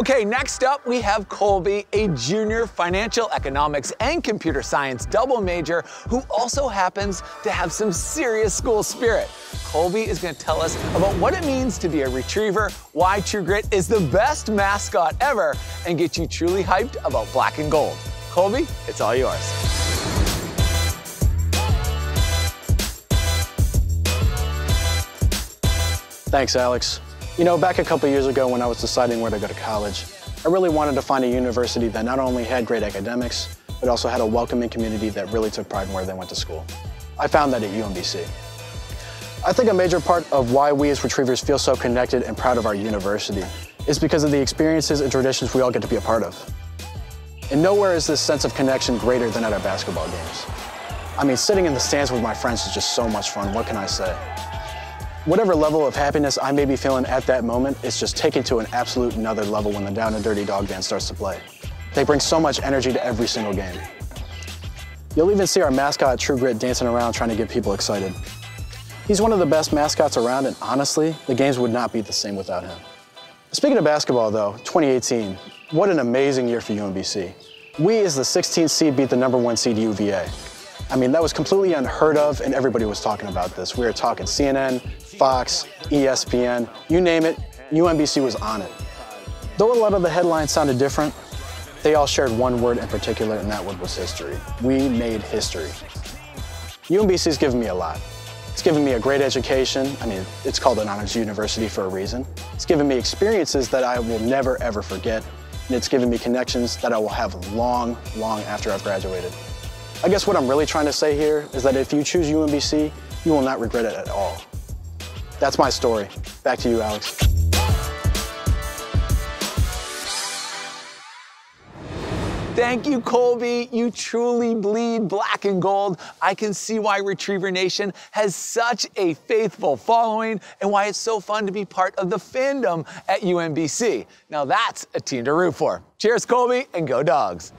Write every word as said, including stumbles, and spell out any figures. Okay, next up we have Colby, a junior financial economics and computer science double major who also happens to have some serious school spirit. Colby is gonna tell us about what it means to be a retriever, why True Grit is the best mascot ever, and get you truly hyped about Black and Gold. Colby, it's all yours. Thanks, Alex. You know, back a couple years ago when I was deciding where to go to college, I really wanted to find a university that not only had great academics, but also had a welcoming community that really took pride in where they went to school. I found that at U M B C. I think a major part of why we as Retrievers feel so connected and proud of our university is because of the experiences and traditions we all get to be a part of. And nowhere is this sense of connection greater than at our basketball games. I mean, sitting in the stands with my friends is just so much fun, what can I say? Whatever level of happiness I may be feeling at that moment, it's just taken to an absolute another level when the Down and Dirty Dog Dance starts to play. They bring so much energy to every single game. You'll even see our mascot, True Grit, dancing around trying to get people excited. He's one of the best mascots around, and honestly, the games would not be the same without him. Speaking of basketball though, twenty eighteen, what an amazing year for U M B C. We as the sixteenth seed beat the number one seed U V A. I mean, that was completely unheard of, and everybody was talking about this. We were talking C N N, Fox, E S P N, you name it, U M B C was on it. Though a lot of the headlines sounded different, they all shared one word in particular, and that word was history. We made history. U M B C's given me a lot. It's given me a great education. I mean, it's called an honors university for a reason. It's given me experiences that I will never, ever forget, and it's given me connections that I will have long, long after I've graduated. I guess what I'm really trying to say here is that if you choose U M B C, you will not regret it at all. That's my story. Back to you, Alex. Thank you, Colby. You truly bleed black and gold. I can see why Retriever Nation has such a faithful following and why it's so fun to be part of the fandom at U M B C. Now that's a team to root for. Cheers, Colby, and go Dogs.